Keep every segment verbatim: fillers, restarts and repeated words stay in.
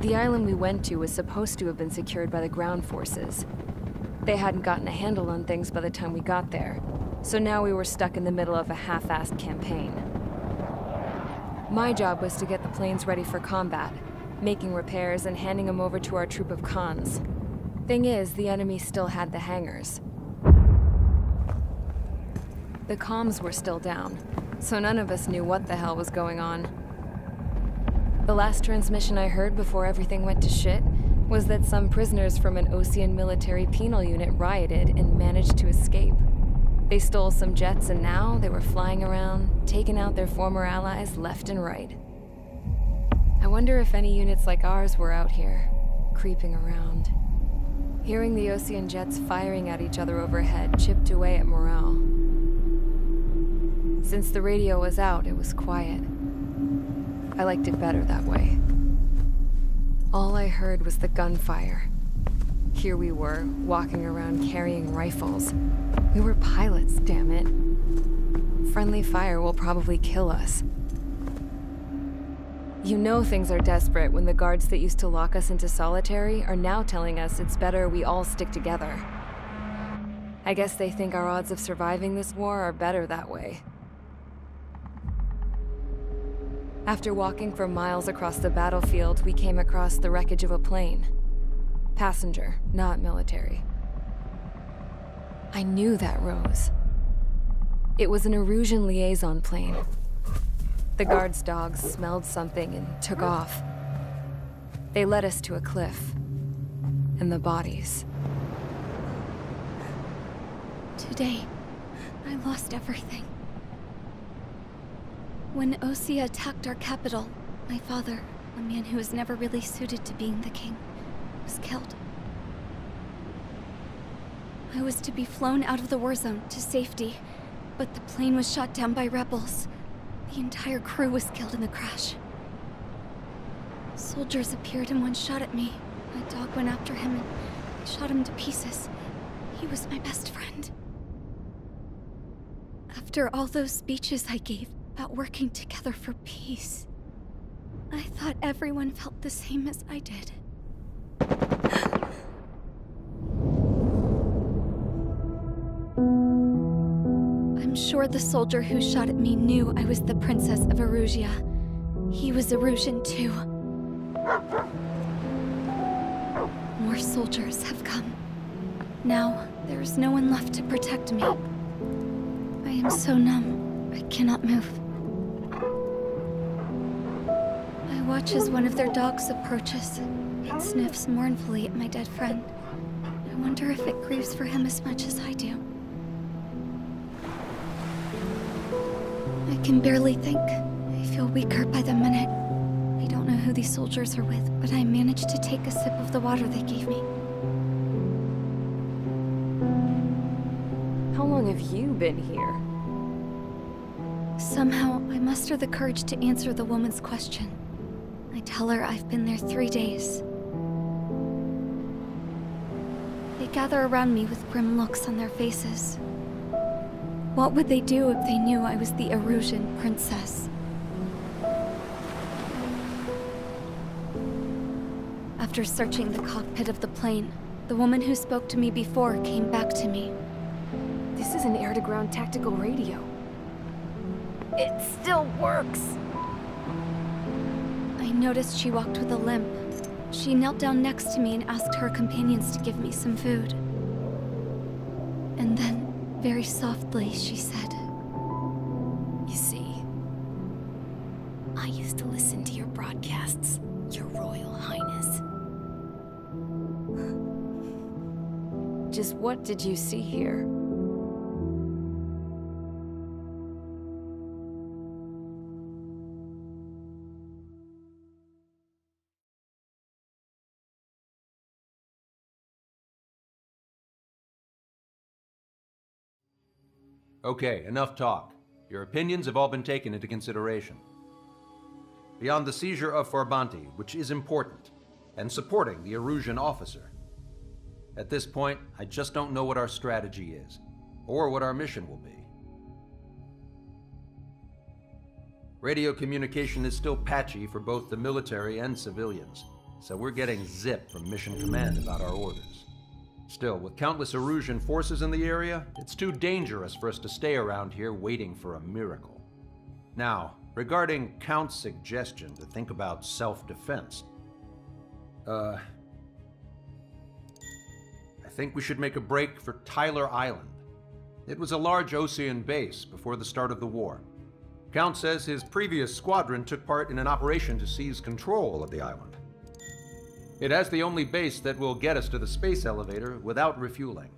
The island we went to was supposed to have been secured by the ground forces. They hadn't gotten a handle on things by the time we got there, so now we were stuck in the middle of a half-assed campaign. My job was to get the planes ready for combat, making repairs and handing them over to our troop of cons. Thing is, the enemy still had the hangars. The comms were still down, so none of us knew what the hell was going on. The last transmission I heard before everything went to shit was that some prisoners from an Osean military penal unit rioted and managed to escape. They stole some jets and now they were flying around, taking out their former allies left and right. I wonder if any units like ours were out here, creeping around. Hearing the Osean jets firing at each other overhead chipped away at morale. Since the radio was out, it was quiet. I liked it better that way. All I heard was the gunfire. Here we were, walking around carrying rifles. We were pilots, damn it. Friendly fire will probably kill us. You know things are desperate when the guards that used to lock us into solitary are now telling us it's better we all stick together. I guess they think our odds of surviving this war are better that way. After walking for miles across the battlefield, we came across the wreckage of a plane. Passenger, not military. I knew that rose. It was an Erusian liaison plane. The guard's dogs smelled something and took off. They led us to a cliff. And the bodies. Today, I lost everything. When Osea attacked our capital, my father, a man who was never really suited to being the king, was killed. I was to be flown out of the war zone to safety, but the plane was shot down by rebels. The entire crew was killed in the crash. Soldiers appeared and one shot at me. My dog went after him and shot him to pieces. He was my best friend. After all those speeches I gave, about working together for peace. I thought everyone felt the same as I did. I'm sure the soldier who shot at me knew I was the princess of Erusea. He was Erusian too. More soldiers have come. Now, there is no one left to protect me. I am so numb, I cannot move. I watch as one of their dogs approaches. It sniffs mournfully at my dead friend. I wonder if it grieves for him as much as I do. I can barely think. I feel weaker by the minute. I don't know who these soldiers are with, but I managed to take a sip of the water they gave me. How long have you been here? Somehow, I muster the courage to answer the woman's question. I tell her I've been there three days. They gather around me with grim looks on their faces. What would they do if they knew I was the Erusian princess? After searching the cockpit of the plane, the woman who spoke to me before came back to me. This is an air-to-ground tactical radio. It still works! I noticed she walked with a limp. She knelt down next to me and asked her companions to give me some food. And then, very softly, she said, "You see, I used to listen to your broadcasts, Your Royal Highness." Just what did you see here? Okay, enough talk. Your opinions have all been taken into consideration. Beyond the seizure of Farbanti, which is important, and supporting the Erusian officer. At this point, I just don't know what our strategy is, or what our mission will be. Radio communication is still patchy for both the military and civilians, so we're getting zip from Mission Command about our orders. Still, with countless Erusean forces in the area, it's too dangerous for us to stay around here waiting for a miracle. Now, regarding Count's suggestion to think about self-defense, uh, I think we should make a break for Tyler Island. It was a large Osean base before the start of the war. Count says his previous squadron took part in an operation to seize control of the island. It has the only base that will get us to the space elevator without refueling.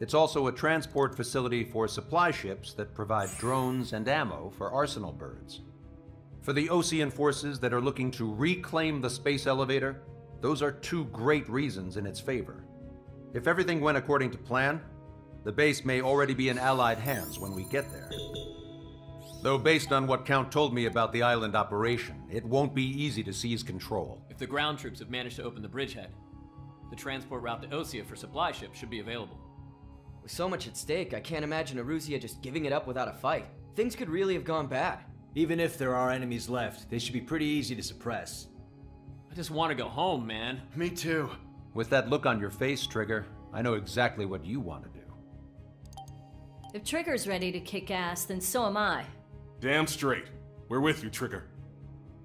It's also a transport facility for supply ships that provide drones and ammo for Arsenal Birds. For the Osean forces that are looking to reclaim the space elevator, those are two great reasons in its favor. If everything went according to plan, the base may already be in Allied hands when we get there. Though based on what Count told me about the island operation, it won't be easy to seize control. If the ground troops have managed to open the bridgehead, the transport route to Osea for supply ships should be available. With so much at stake, I can't imagine Erusea just giving it up without a fight. Things could really have gone bad. Even if there are enemies left, they should be pretty easy to suppress. I just want to go home, man. Me too. With that look on your face, Trigger, I know exactly what you want to do. If Trigger's ready to kick ass, then so am I. Damn straight. We're with you, Trigger.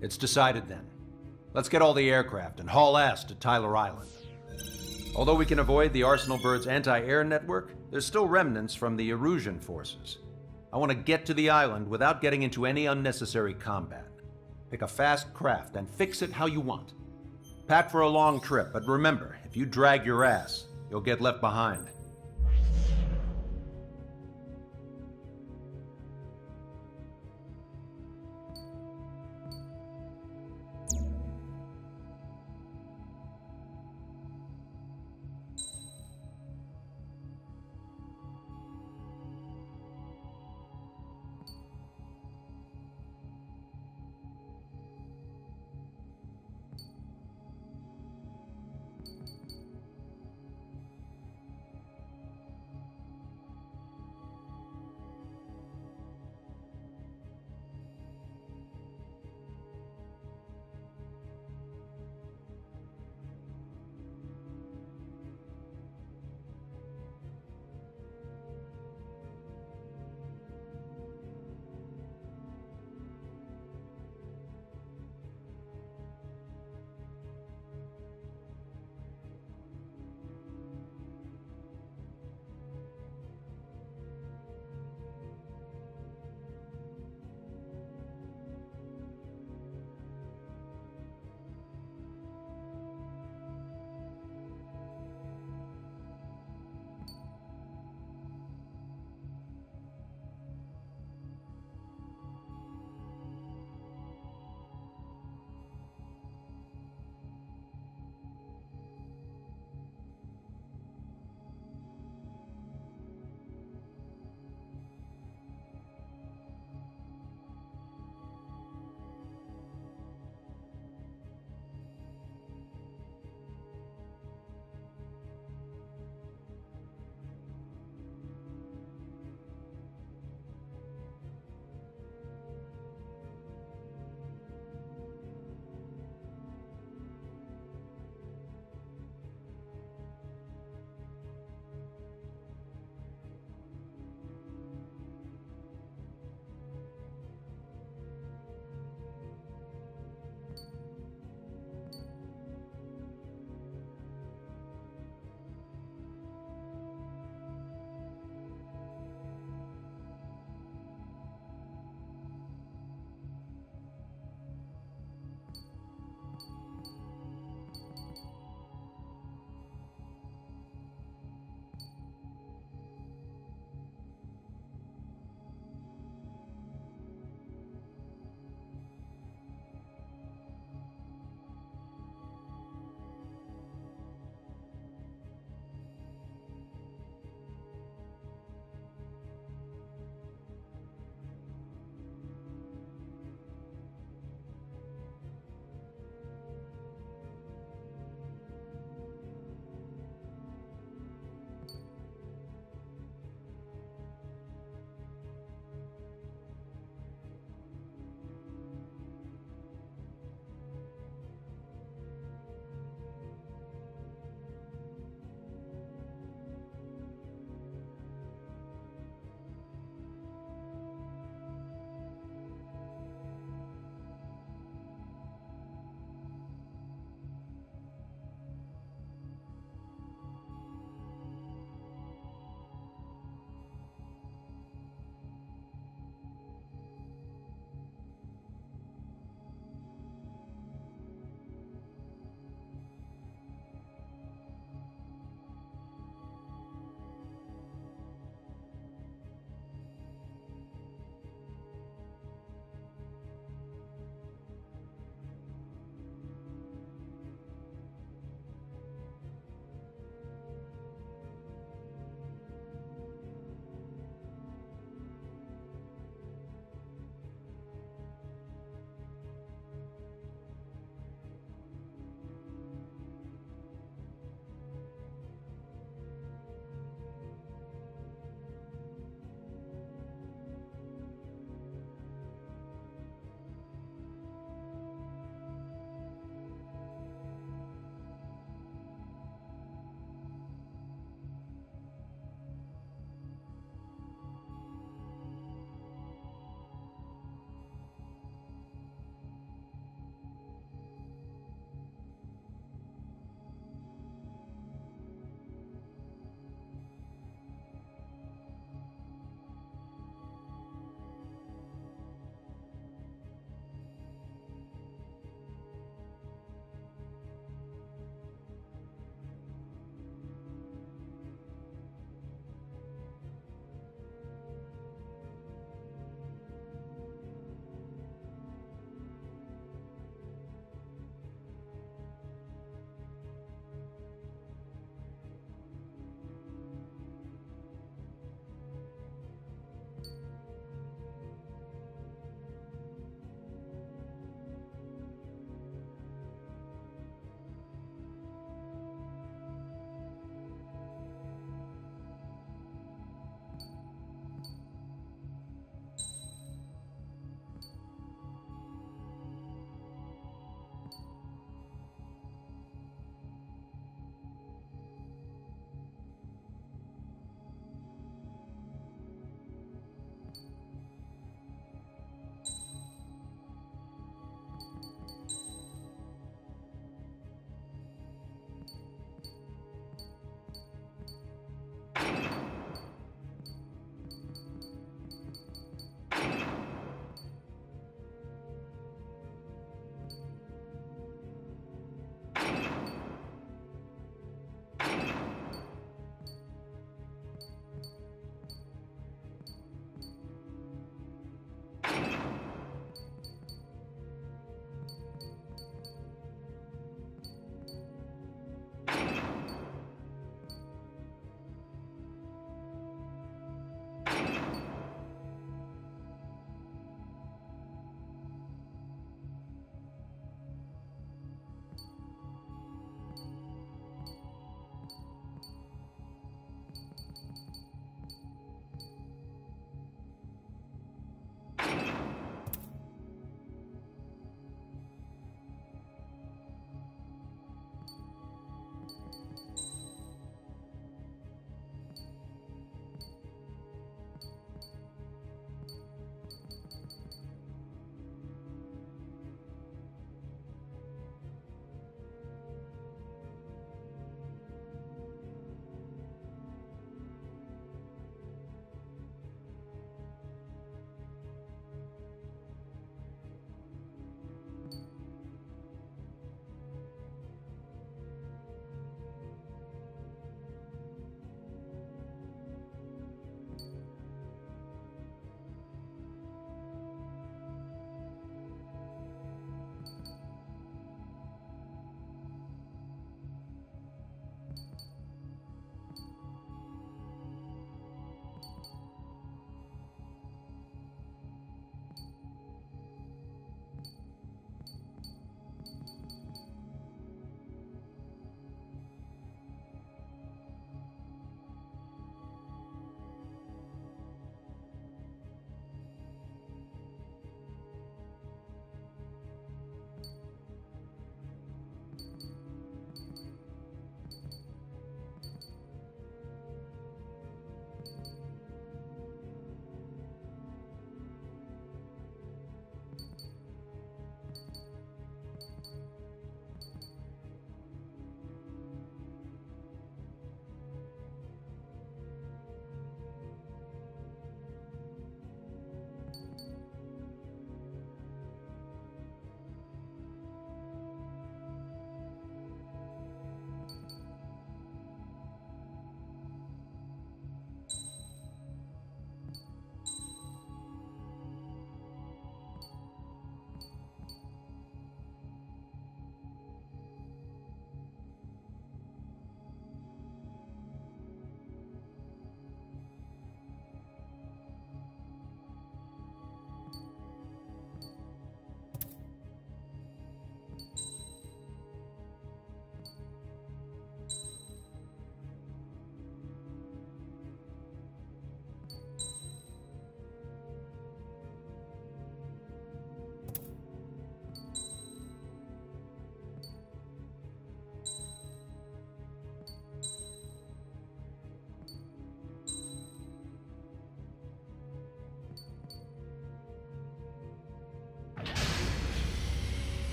It's decided then. Let's get all the aircraft and haul ass to Tyler Island. Although we can avoid the Arsenal Bird's anti-air network, there's still remnants from the Erusean forces. I want to get to the island without getting into any unnecessary combat. Pick a fast craft and fix it how you want. Pack for a long trip, but remember, if you drag your ass, you'll get left behind.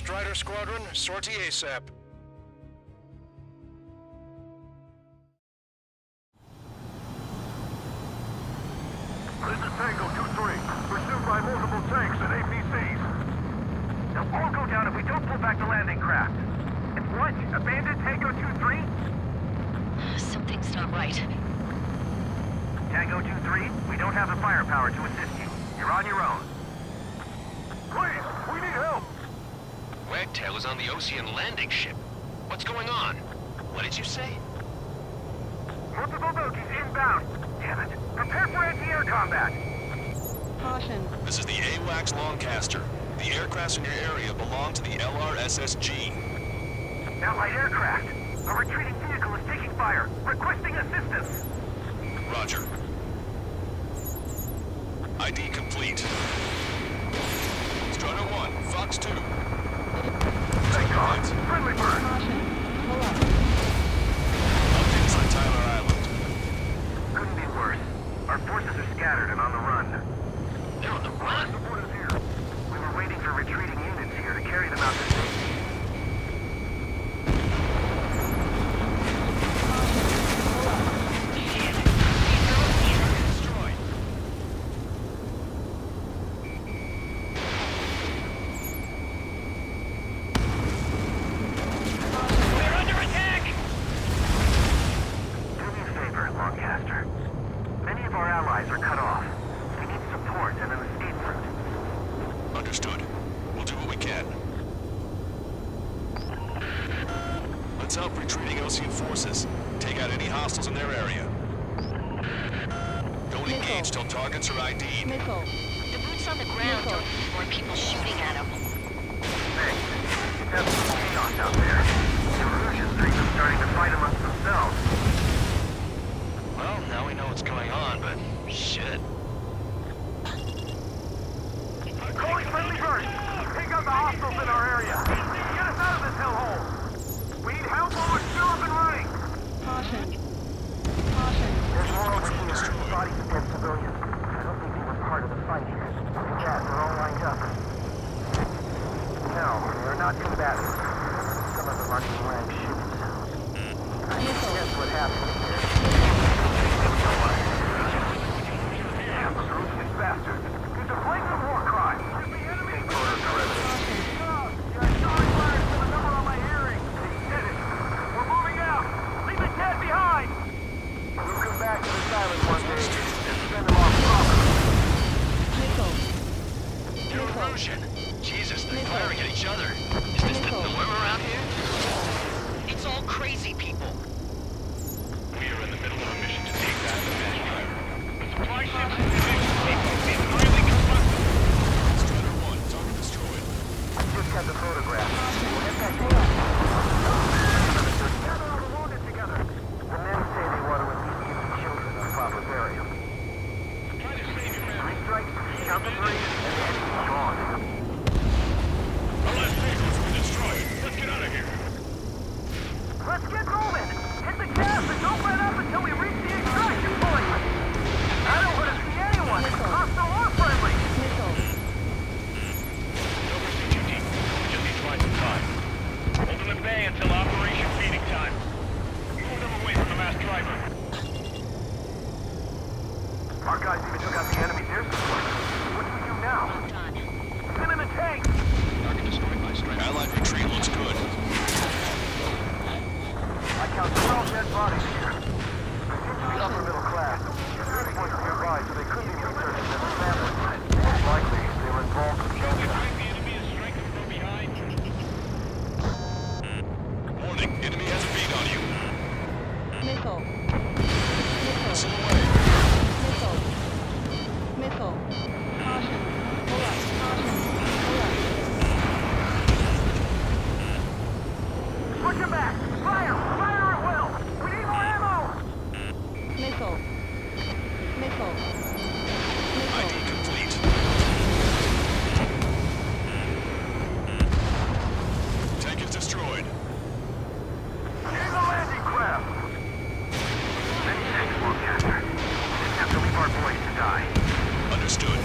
Strider Squadron, sortie ASAP. This is Tango two three. Pursued by multiple tanks and A P Cs. They'll all go down if we don't pull back the landing craft. And what? Abandon Tango two three? Something's not right. Tango two three, we don't have the firepower to assist you. You're on your own. Please, we need help! Wagtail is on the Osean landing ship. What's going on? What did you say? Multiple bogies inbound. Damn it. Prepare for anti-air combat. Caution. This is the AWACS Longcaster. The aircraft in your area belong to the L R S S G. Allied aircraft. Our retreating vehicle is taking fire. Requesting assistance. Roger. I D complete. Strutter one, Fox two. Thank God. Friendly bird. Updates on Tyler Island. Couldn't be worse. Our forces are scattered and on the run. They're on the run? Support is here. We were waiting for retreating units here to carry them out to safety. Understood.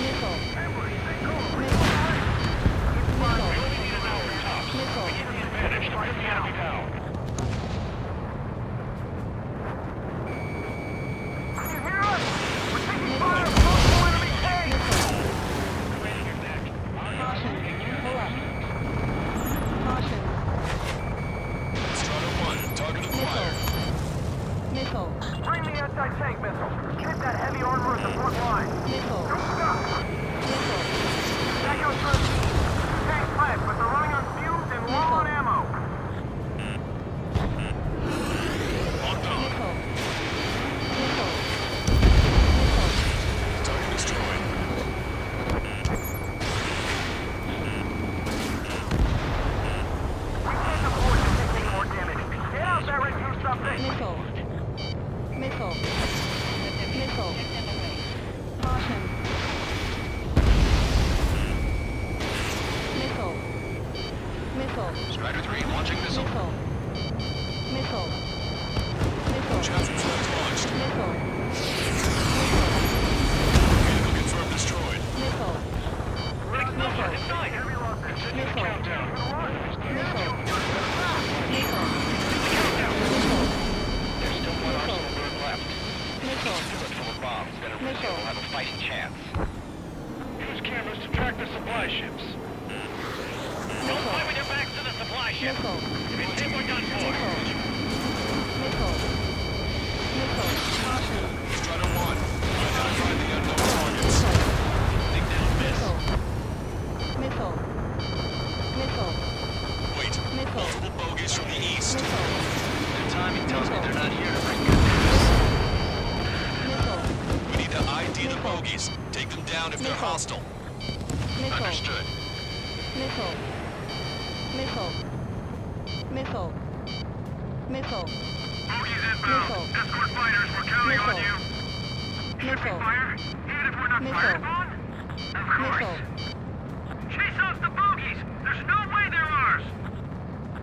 Mitchell. Mitchell. Mitchell. Launching missile. Missile. Missile. Chapter turret launched. Missile. Vehicle confirmed destroyed. Missile. Missile. Missile. Inside. Heavy locker. Continue the countdown. Missile. Missile. Countdown. Missile. There's still one Arsenal Bird left. Missile. Turret full of bombs. Better risk it. We'll have a fighting chance. Use cameras to track the supply ships. Don't fly with your backs to the supply ship. Missile. It's hit we're done for. Missile. Missile. Caution. Strider one. Identify the unknown targets. Think they'll miss. Missile. Missile. Wait. Missile. Multiple bogeys from the east. Missile. Their timing tells me they're not here to bring good news. Missile. We need to I D the bogeys. Take them down if they're hostile. Understood. Missile. Missile. Missile. Missile. Bogeys inbound. Missile. Escort fighters, we're counting on you. Missile. Fire, even if we're not fired on? Of course. Chase off the bogeys. There's no way they're ours.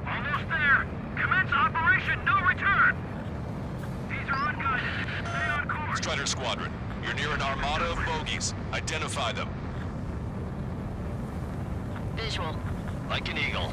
Almost there. Commence operation no return. These are unguided. Stay on course. Strider Squadron, you're near an armada of bogeys. Identify them. Visual. Like an eagle.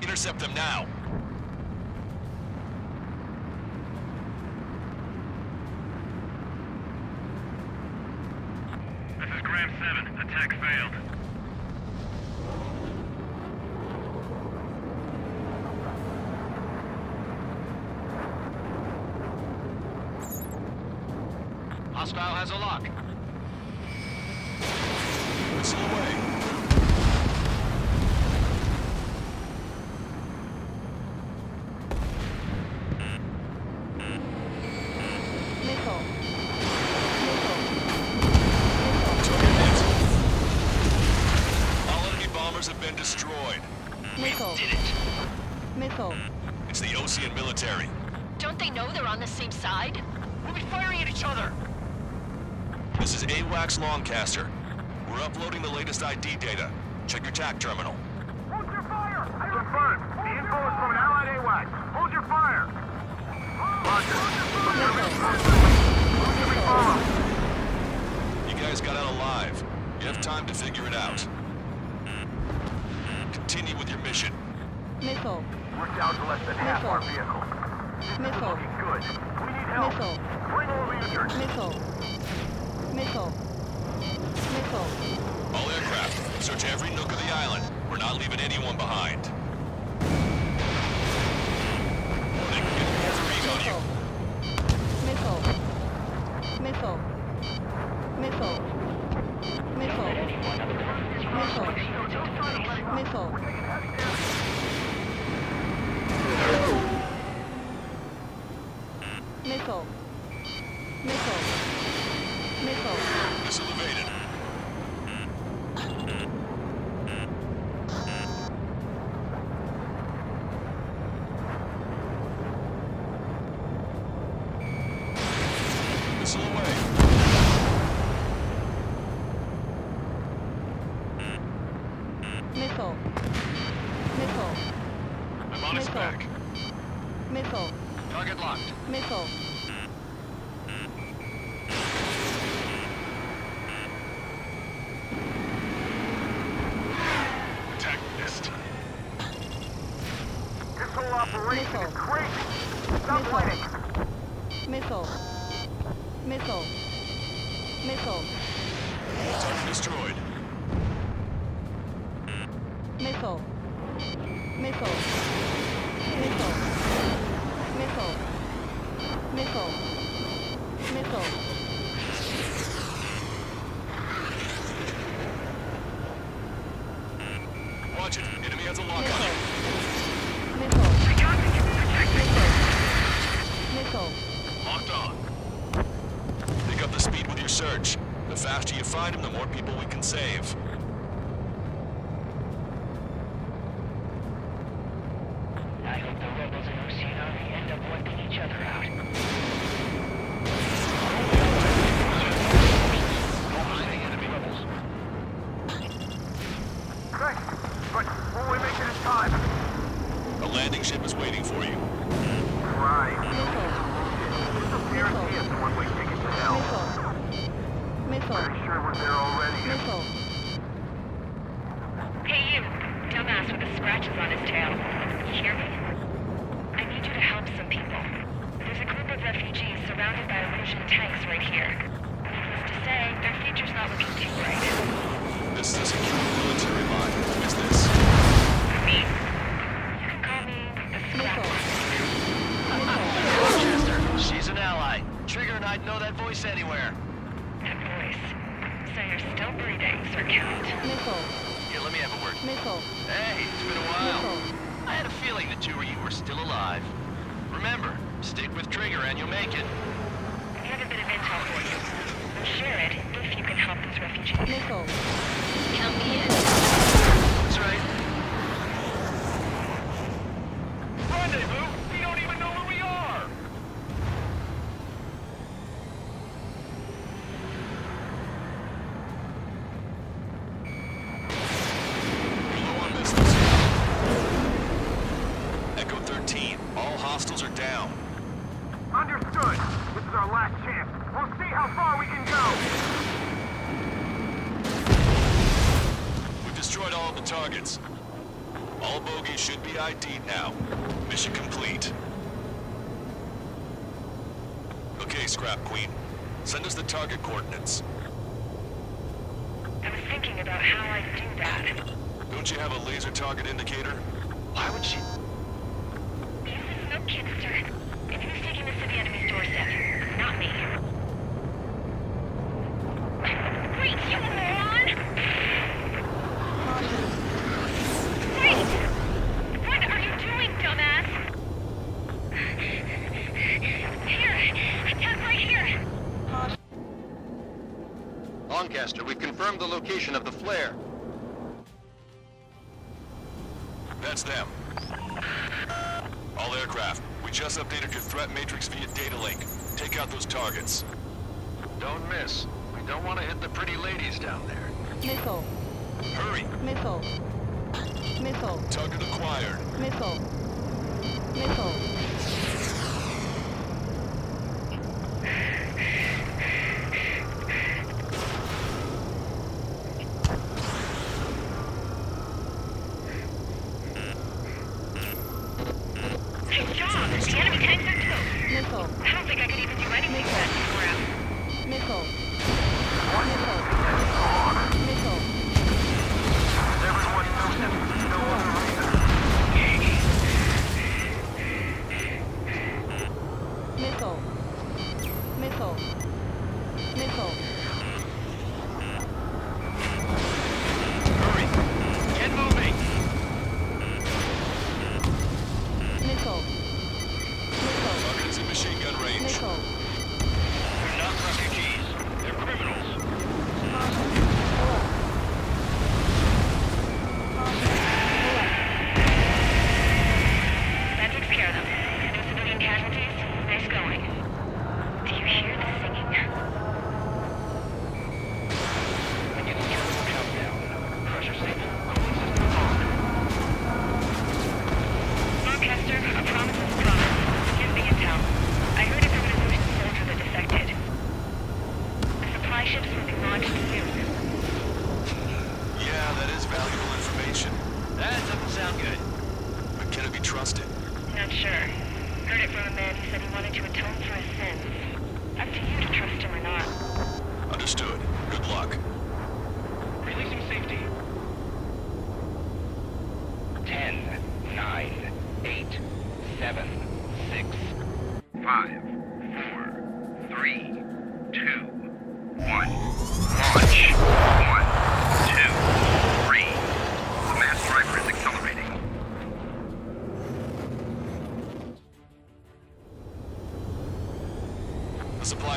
Intercept them now. This is Graham seven. Attack failed. Hostile has a lock. Missile away. It's the Osean military. Don't they know they're on the same side? We'll be firing at each other. This is AWACS Longcaster. We're uploading the latest I D data. Check your T A C terminal. Hold your fire! I confirm. The info is from an allied AWACS. Hold your fire! Roger. Hold your fire! You guys got out alive. You have time to figure it out. Continue with your mission. Missile. We're down to less than half our vehicle. Missile. Good. We need help. Missile. Bring over your missile. Mitchell. Mitchell. All aircraft, search every nook of the island. We're not leaving anyone behind. They can get their bees on you. Mitchell. Mitchell. Mitchell. Mitchell. Mitchell. Mitchell. Mitchell. Mitchell. Mitchell. Missile evaded. Missile away. Missile. Missile. I'm on his back. Missile. Target locked. Missile. Missile. Missile. Missile. Missile. Missile. Destroyed. Missile. Missile. Missile. Missile. Missile. Missile. Watch it. Enemy has a lock on you. Missile. Missile. Locked on. Pick up the speed with your search. The faster you find them, the more people we can save. I hope the rebels in Osea end up wiping each other out. Overriding enemy rebels. Great, but will we make it in time? A landing ship is waiting for you. Right. Guarantee us the one-way ticket to hell. Missile. Pretty sure we're there already. Missile. Hey you, dumbass with the scratches on his tail. You hear me? I need you to help some people. There's a group of refugees surrounded by Russian tanks right here. Needless to say, their future's not looking too bright. This is a secure military line. What is this? Me. You can call me the Scratch. She's an ally. Trigger and I'd know that voice anywhere. That voice. So you're still breathing, Sir Count. Mitchell. Here, let me have a word. Mitchell. Hey, it's been a while. Mitchell. I had a feeling the two of you were still alive. Remember, stick with Trigger and you'll make it. I have a bit of intel for you. We'll share it if you can help those refugees. Mitchell. Count me in. That's right. Rendezvous! We don't even know where we are! Hostiles are down. Understood. This is our last chance. We'll see how far we can go. We've destroyed all the targets. All bogeys should be I D'd now. Mission complete. Okay, Scrap Queen. Send us the target coordinates. I was thinking about how I'd do that. Don't you have a laser target indicator? Why would she... Kinster, and who's taking this to the enemy's doorstep? Not me. Wait, you moron! Wait! What are you doing, dumbass? Here! Attack right here! Longcaster, we've confirmed the location of the flare. That's them. All aircraft, we just updated your threat matrix via data link. Take out those targets. Don't miss. We don't want to hit the pretty ladies down there. Missile. Hurry. Missile. Missile. Target acquired. Missile. Missile. I don't think I could even do anything with that scrap. Missile.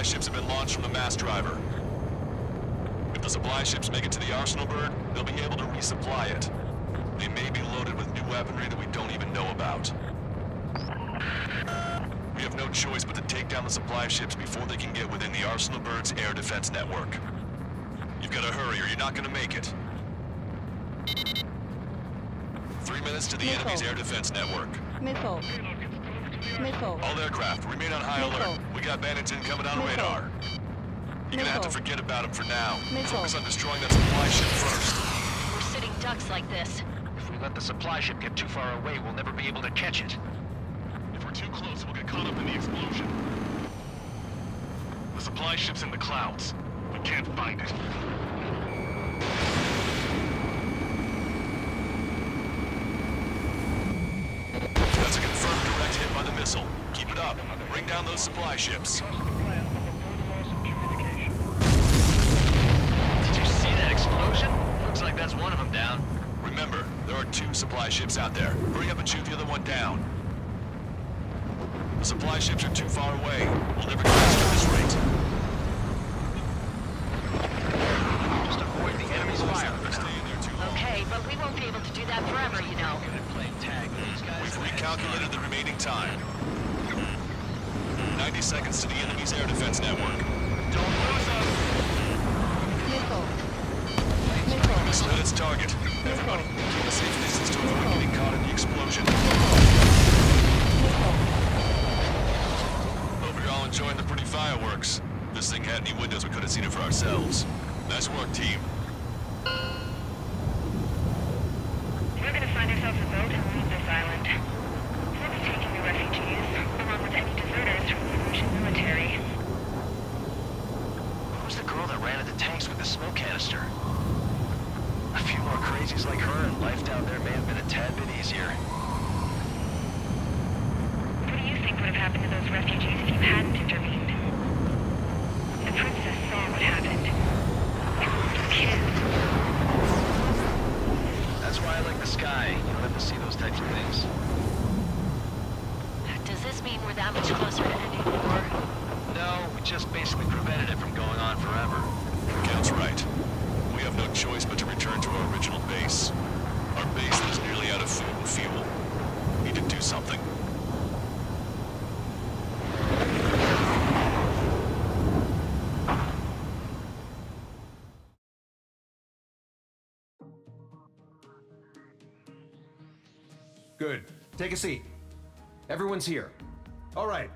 Ships have been launched from the mass driver. If the supply ships make it to the Arsenal Bird, they'll be able to resupply it. They may be loaded with new weaponry that we don't even know about. We have no choice but to take down the supply ships before they can get within the Arsenal Bird's air defense network. You've got to hurry or you're not going to make it. Three minutes to the Mitchell. Enemy's air defense network. Mitchell. Mitchell. All aircraft, remain on high Mitchell. alert. We got bandits incoming on Mitchell. radar. You're Mitchell. gonna have to forget about them for now. Mitchell. Focus on destroying that supply ship first. We're sitting ducks like this. If we let the supply ship get too far away, we'll never be able to catch it. If we're too close, we'll get caught up in the explosion. The supply ship's in the clouds. We can't find it. That's a confirmed direct hit by the missile. Keep it up. Bring down those supply ships. Did you see that explosion? Looks like that's one of them down. Remember, there are two supply ships out there. Hurry up and shoot the other one down. The supply ships are too far away. We'll never get past at this rate. Just avoid the enemy's fire. Okay, but we won't be able to do that forever, you know. We've recalculated the remaining time. ninety seconds to the enemy's air defense network. Don't lose them! Missile. Missile. Missile hit its target. Everybody, keep a safe distance to avoid getting caught in the explosion. Missile. Hope you're all enjoying the pretty fireworks. If this thing had any windows, we could have seen it for ourselves. Nice work, team. We're gonna find ourselves a boat and leave this island. We'll be taking the refugees, along with any deserters from the Russian military. Who's the girl that ran at the tanks with the smoke canister? A few more crazies like her and life down there may have been a tad bit easier. What do you think would have happened to those refugees if you hadn't intervened? The princess saw what happened. It was kids. That's why I like the sky. You don't have to see those types of things. Does this mean we're that much closer to ending the war? No, we just basically prevented it from going on forever. Count's right. We have no choice but to return to our original base. Our base is nearly out of food and fuel. We need to do something. Good. Take a seat. Everyone's here. All right.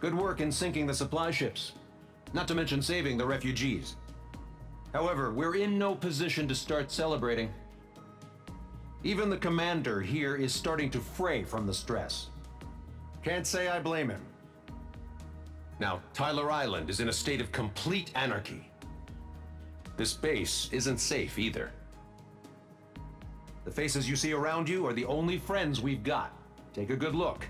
Good work in sinking the supply ships, not to mention saving the refugees. However, we're in no position to start celebrating. Even the commander here is starting to fray from the stress. Can't say I blame him. Now, Tyler Island is in a state of complete anarchy. This base isn't safe either. The faces you see around you are the only friends we've got. Take a good look.